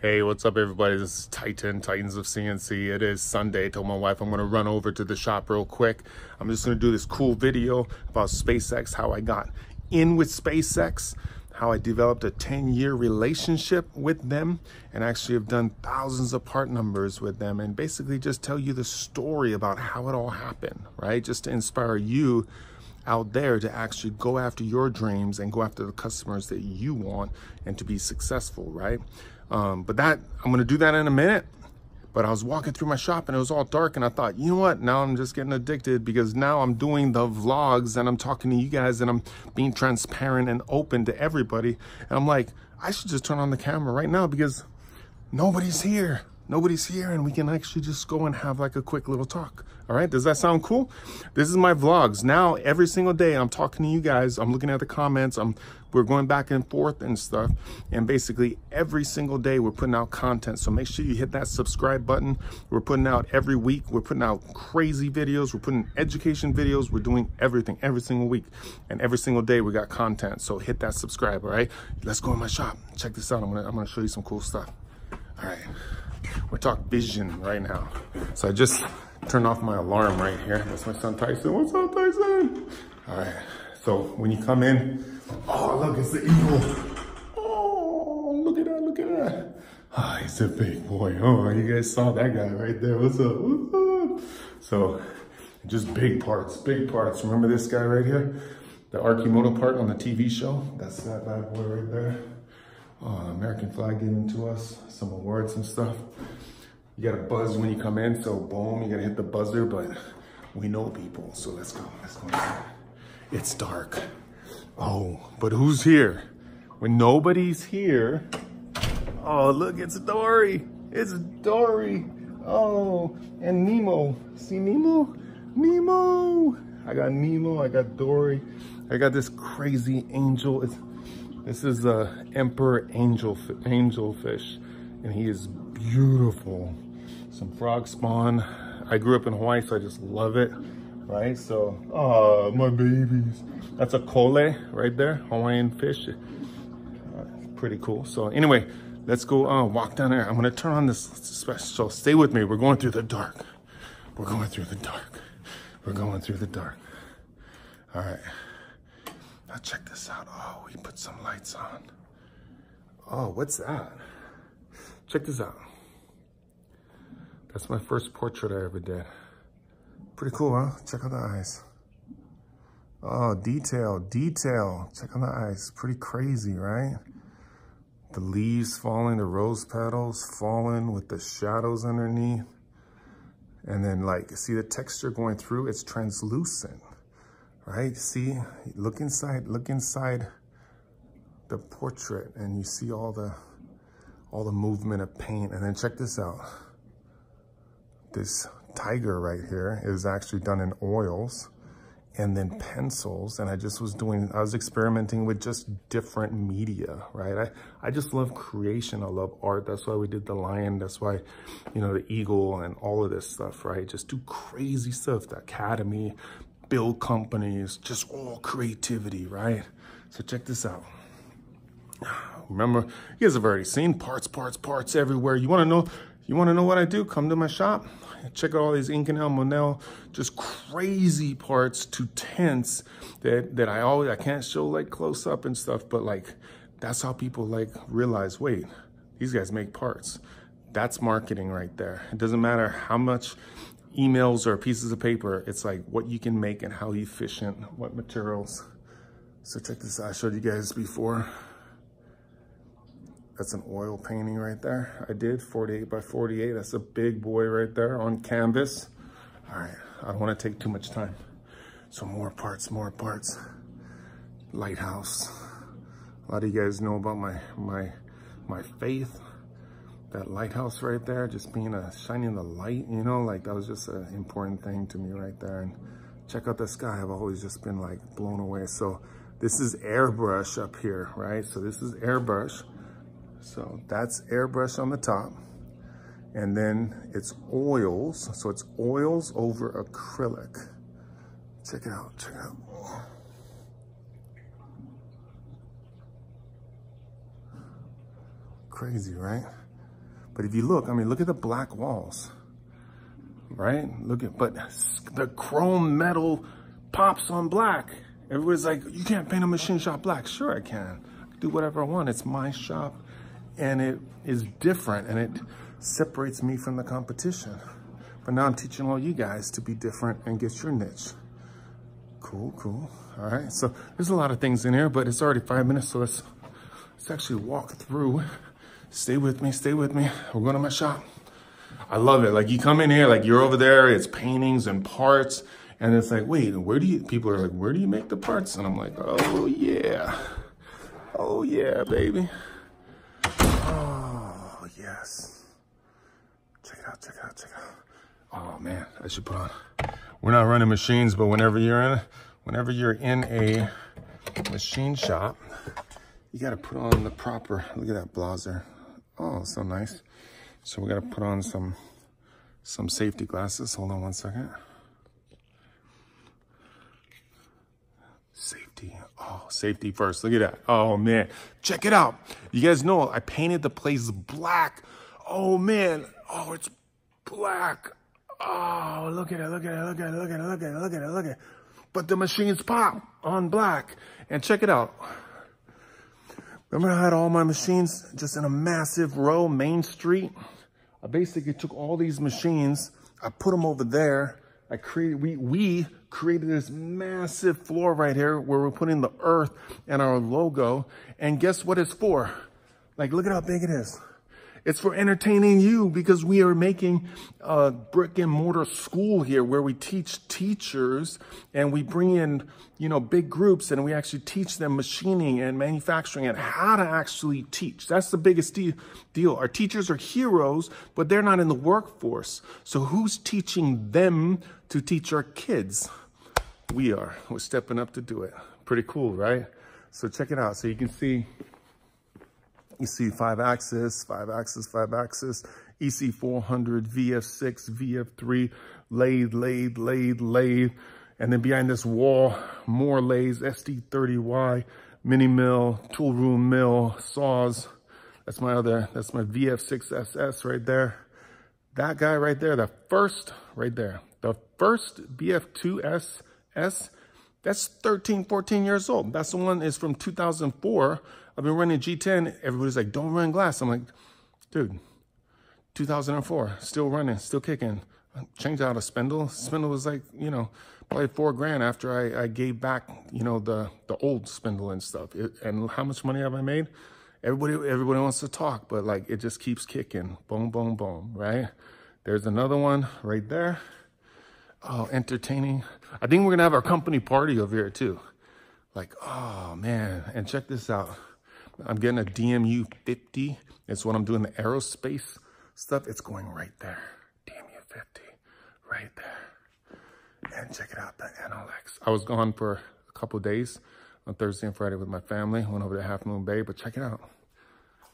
Hey, what's up everybody? This is Titan, Titans of CNC. It is Sunday. I told my wife I'm gonna run over to the shop real quick. I'm just gonna do this cool video about SpaceX, how I got in with SpaceX, how I developed a 10-year relationship with them, and actually have done thousands of part numbers with them, and basically just tell you the story about how it all happened, right? Just to inspire you out there to actually go after your dreams and go after the customers that you want and to be successful, right? I'm gonna do that in a minute, but I was walking through my shop and it was all dark and I thought, you know what, now I'm just getting addicted because now I'm doing the vlogs and I'm talking to you guys and I'm being transparent and open to everybody. And I'm like, I should just turn on the camera right now because nobody's here. Nobody's here and we can actually just go and have like a quick little talk. All right, does that sound cool? This is my vlogs. Now, every single day I'm talking to you guys, I'm looking at the comments, we're going back and forth and stuff. And basically every single day we're putting out content. So make sure you hit that subscribe button. We're putting out every week. We're putting out crazy videos. We're putting education videos. We're doing everything every single week. And every single day we got content. So hit that subscribe, all right? Let's go in my shop. Check this out. I'm gonna show you some cool stuff. All right. We're talking vision right now. So I just turned off my alarm right here. That's my son Tyson. What's up, Tyson? All right. So when you come in, oh, look, it's the eagle. Oh, look at that, look at that. Ah, oh, he's a big boy. Oh, you guys saw that guy right there. What's up? What's up? So just big parts, big parts. Remember this guy right here? The Arcimoto part on the TV show? That's that bad boy right there. American flag given to us, some awards and stuff. You gotta buzz when you come in, so boom, you gotta hit the buzzer, but we know people, so let's go, inside. It's dark. Oh, but who's here? When nobody's here, oh look, it's Dory, it's Dory. Oh, and Nemo, see Nemo? Nemo! I got Nemo, I got Dory, I got this crazy angel. This is Emperor Angelfish, and he is beautiful. Some frog spawn. I grew up in Hawaii, so I just love it, right? So, oh, my babies. That's a kole right there, Hawaiian fish. Pretty cool. So anyway, let's go walk down there. I'm gonna turn on this special, so stay with me. We're going through the dark. We're going through the dark. We're going through the dark. All right. Now check this out. Oh, we put some lights on. Oh, what's that? Check this out. That's my first portrait I ever did. Pretty cool, huh? Check out the eyes. Oh, detail, detail. Check out the eyes. Pretty crazy, right? The leaves falling, the rose petals falling with the shadows underneath. And then like, see the texture going through? It's translucent. Right, see, look inside the portrait and you see all the movement of paint. And then check this out. This tiger right here is actually done in oils and then pencils. And I was experimenting with just different media, right? I just love creation, I love art. That's why we did the lion, that's why, you know, the eagle and all of this stuff, right? Just do crazy stuff, the academy, build companies, just all creativity, right? So check this out. Remember, you guys have already seen parts everywhere. You wanna know what I do? Come to my shop, check out all these Inconel, Monel, just crazy parts to tents that I can't show like close up and stuff, but like, that's how people like realize, wait, these guys make parts. That's marketing right there. It doesn't matter how much emails or pieces of paper, it's like what you can make and how efficient, what materials. So check this out, I showed you guys before. That's an oil painting right there. I did 48 by 48, that's a big boy right there on canvas. All right, I don't wanna take too much time. So more parts, lighthouse. A lot of you guys know about my faith. That lighthouse right there, just being shining the light, you know, like that was just an important thing to me right there. And check out the sky, I've always just been like blown away. So this is airbrush up here, right? So this is airbrush. So that's airbrush on the top. And then it's oils. So it's oils over acrylic. Check it out, check it out. Crazy, right? But if you look, I mean, look at the black walls, right? Look at, but the chrome metal pops on black. Everybody's like, you can't paint a machine shop black. Sure I can. I can do whatever I want. It's my shop, and it is different, and it separates me from the competition. But now I'm teaching all you guys to be different and get your niche. Cool, cool. All right, so there's a lot of things in here, but it's already 5 minutes, so let's actually walk through. Stay with me, stay with me. We're going to my shop. I love it. Like, you come in here, like, you're over there, it's paintings and parts, and it's like, wait, where do you, people are like, where do you make the parts? And I'm like, oh yeah. Oh yeah, baby. Oh yes. Check it out, check it out, check it out. Oh man, I should put on. We're not running machines, but whenever you're in a machine shop, you gotta put on the proper, look at that blazer. Oh, so nice. So we gotta put on some safety glasses. Hold on one second. Safety, oh, safety first, look at that. Oh man, check it out. You guys know I painted the place black. Oh man, oh, it's black. Oh, look at it, look at it, look at it, look at it, look at it, look at it, look at it. But the machines pop on black. And check it out. Remember I had all my machines just in a massive row, Main Street? I basically took all these machines, I put them over there. I created, we created this massive floor right here where we're putting the earth and our logo. And guess what it's for? Like, look at how big it is. It's for entertaining you, because we are making a brick and mortar school here where we teach teachers, and we bring in, you know, big groups, and we actually teach them machining and manufacturing and how to actually teach. That's the biggest deal. Our teachers are heroes, but they're not in the workforce. So who's teaching them to teach our kids? We are. We're stepping up to do it. Pretty cool, right? So check it out. So you can see. You see 5-axis, 5-axis, 5-axis, EC 400, VF6, VF3, lathe, lathe, lathe, lathe. And then behind this wall, more lathes, SD30Y, mini mill, tool room mill, saws. That's my other, that's my VF6SS right there. That guy right there, the first right there, the first VF2SS, that's 13, 14 years old. That's the one is from 2004. I've been running G10. Everybody's like, don't run glass. I'm like, dude, 2004, still running, still kicking. I changed out a spindle. Spindle was like, you know, probably $4 grand after I gave back, you know, the old spindle and stuff. And how much money have I made? Everybody wants to talk, but like, it just keeps kicking. Boom, boom, boom, right? There's another one right there. Oh, entertaining. I think we're gonna have our company party over here too. Like, oh man, and check this out. I'm getting a DMU 50. It's when I'm doing the aerospace stuff. It's going right there. DMU 50, right there. And check it out, the NLX. I was gone for a couple of days on Thursday and Friday with my family. Went over to Half Moon Bay, but check it out.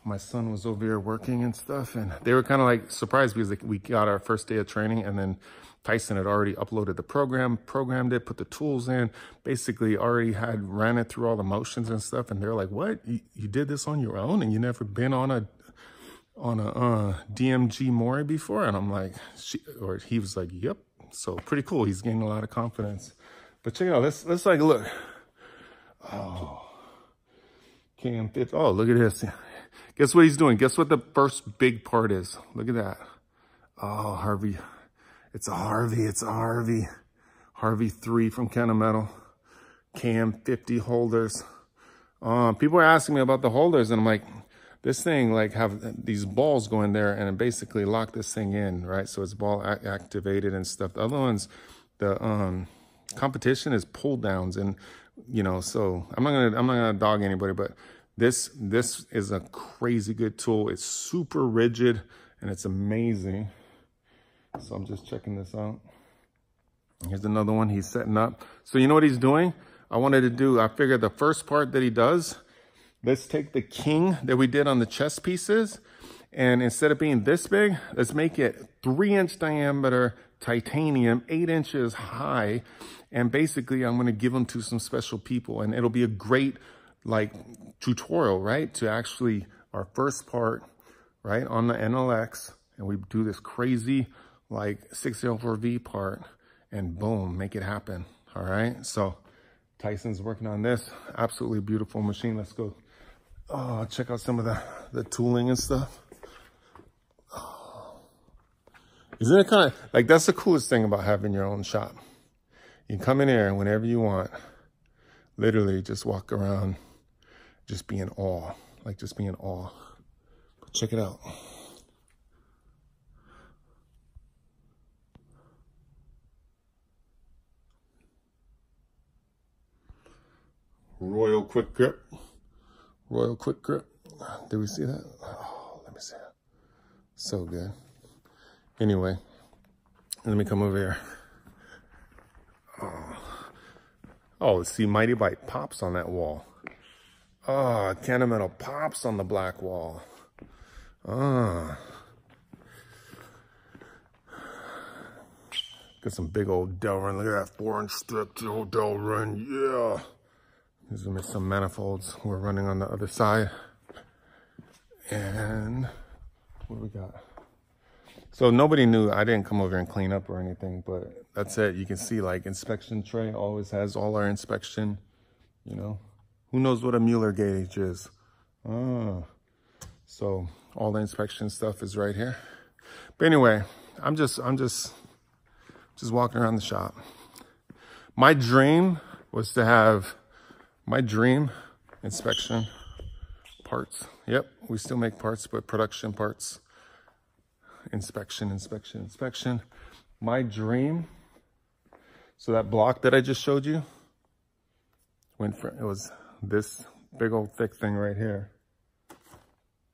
My son was over here working and stuff, and they were kind of like surprised because we got our first day of training, and then Tyson had already uploaded the program, programmed it, put the tools in, basically already had ran it through all the motions and stuff. And they're like, what? You did this on your own, and you never been on a DMG Mori before? And I'm like, he was like, yep. So pretty cool. He's gaining a lot of confidence. But check it out. Let's like, look. Oh, KM50. Oh, look at this. Guess what he's doing? Guess what the first big part is? Look at that. Oh, Harvey. It's a Harvey. It's a Harvey. Harvey 3 from Kennametal. KM50 holders. People are asking me about the holders, and I'm like, this thing like have these balls going there, and it basically lock this thing in, right? So it's ball activated and stuff. The other ones, the competition is pull downs, and you know. So I'm not gonna dog anybody, but. This is a crazy good tool. It's super rigid, and it's amazing. So I'm just checking this out. Here's another one he's setting up. So you know what he's doing? I figured the first part that he does, let's take the king that we did on the chess pieces, and instead of being this big, let's make it 3-inch diameter titanium, 8 inches high. And basically, I'm going to give them to some special people, and it'll be a great, like, tutorial, right? To actually our first part right, on the NLX, and we do this crazy like 604V part and boom, make it happen. All right, so Tyson's working on this absolutely beautiful machine. Let's go check out some of the tooling and stuff. Isn't it kind of like, that's the coolest thing about having your own shop. You can come in here whenever you want, literally just walk around, just be in awe, like just be in awe. But check it out. Royal quick grip. Royal quick grip. Did we see that? Oh, let me see that. So good. Anyway, let me come over here. Oh, see, Mighty Bite pops on that wall. Oh, Kennametal pops on the black wall. Ah. Got some big old Delrin. Look at that 4-inch stick to old Delrin. Yeah. These are some manifolds we're running on the other side. And what do we got? So nobody knew, I didn't come over and clean up or anything, but that's it. You can see like inspection tray always has all our inspection, you know. Who knows what a Mueller gauge is? Oh. So all the inspection stuff is right here. But anyway, I'm just walking around the shop. My dream was to have my dream inspection parts. Yep, we still make parts, but production parts. Inspection. My dream. So that block that I just showed you went for, it was this big old thick thing right here.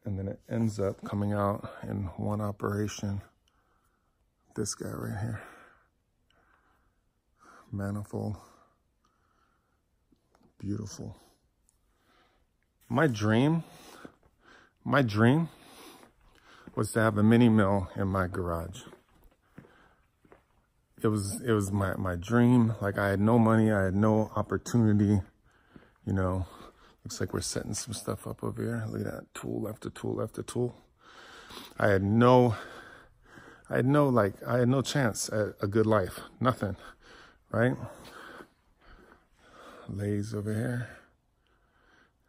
And then it ends up coming out in one operation. This guy right here. Manifold. Beautiful. My dream was to have a mini mill in my garage. It was my dream. Like I had no money, I had no opportunity, you know. Looks like we're setting some stuff up over here. Look at that, tool after tool after tool. I had no chance at a good life, nothing, right? Lays over here.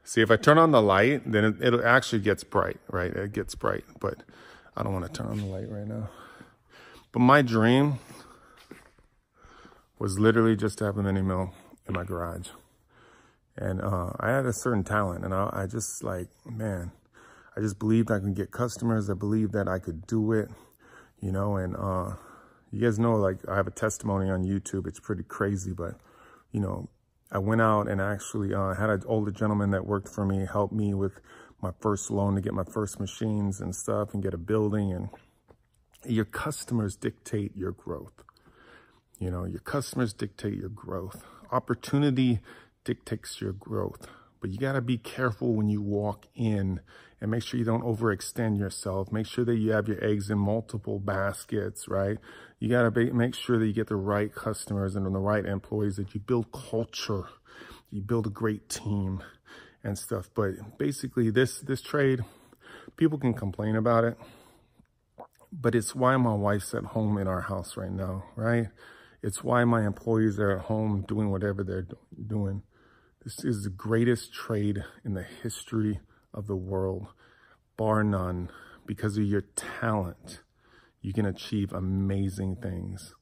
See, if I turn on the light, then it actually gets bright, right? It gets bright, but I don't want to turn on the light right now. But my dream was literally just to have a mini mill in my garage. And I had a certain talent, and I just like, man, I just believed I could get customers. I believed that I could do it, you know, and you guys know, like, I have a testimony on YouTube. It's pretty crazy, but, you know, I went out and actually had an older gentleman that worked for me, helped me with my first loan to get my first machines and stuff and get a building. And your customers dictate your growth. You know, your customers dictate your growth. Opportunity dictates your growth. But you got to be careful when you walk in and make sure you don't overextend yourself. Make sure that you have your eggs in multiple baskets, right? You got to make sure that you get the right customers and the right employees, that you build culture, you build a great team and stuff. But basically this trade, people can complain about it, but it's why my wife's at home in our house right now, right? It's why my employees are at home doing whatever they're doing. This is the greatest trade in the history of the world, bar none. Because of your talent, you can achieve amazing things.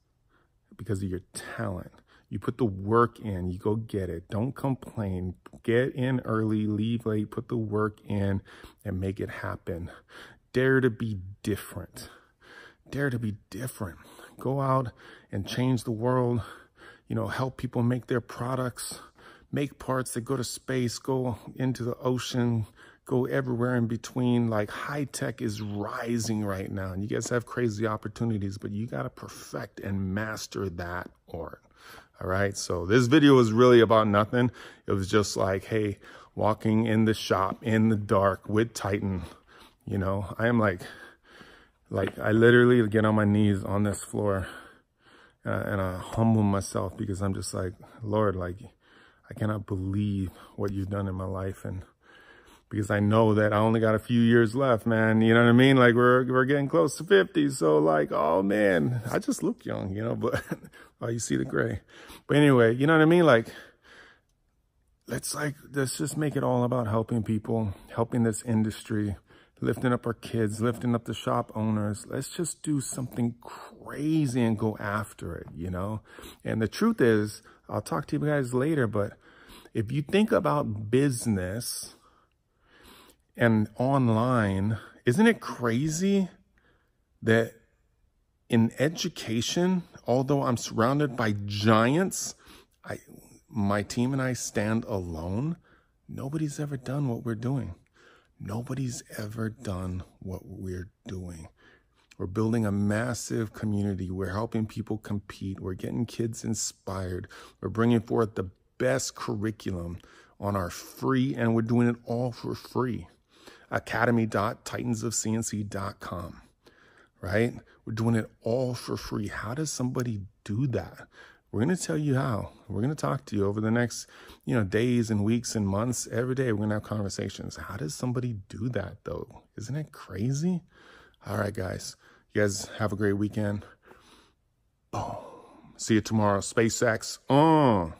Because of your talent. You put the work in, you go get it. Don't complain. Get in early, leave late, put the work in, and make it happen. Dare to be different. Dare to be different. Go out and change the world. You know, help people make their products. Make parts that go to space, go into the ocean, go everywhere in between. Like, high tech is rising right now, and you guys have crazy opportunities, but you got to perfect and master that art. All right, so this video was really about nothing. It was just like, hey, walking in the shop in the dark with Titan. You know, I am like I literally get on my knees on this floor and I humble myself, because I'm just like, Lord, like, I cannot believe what you've done in my life. And because I know that I only got a few years left, man. You know what I mean? Like we're getting close to 50. So like, oh man, I just look young, you know, but oh, you see the gray. But anyway, you know what I mean? Like, let's just make it all about helping people, helping this industry, lifting up our kids, lifting up the shop owners. Let's just do something crazy and go after it, you know? And the truth is, I'll talk to you guys later, but if you think about business and online, isn't it crazy that in education, although I'm surrounded by giants, my team and I stand alone, nobody's ever done what we're doing. Nobody's ever done what we're doing. We're building a massive community. We're helping people compete. We're getting kids inspired. We're bringing forth the best curriculum on our free, and we're doing it all for free. academy.titansofcnc.com, right? We're doing it all for free. How does somebody do that? We're going to tell you how. We're going to talk to you over the next, you know, days and weeks and months. Every day we're going to have conversations. How does somebody do that though? Isn't it crazy? All right, guys. You guys have a great weekend. Boom. See you tomorrow. SpaceX.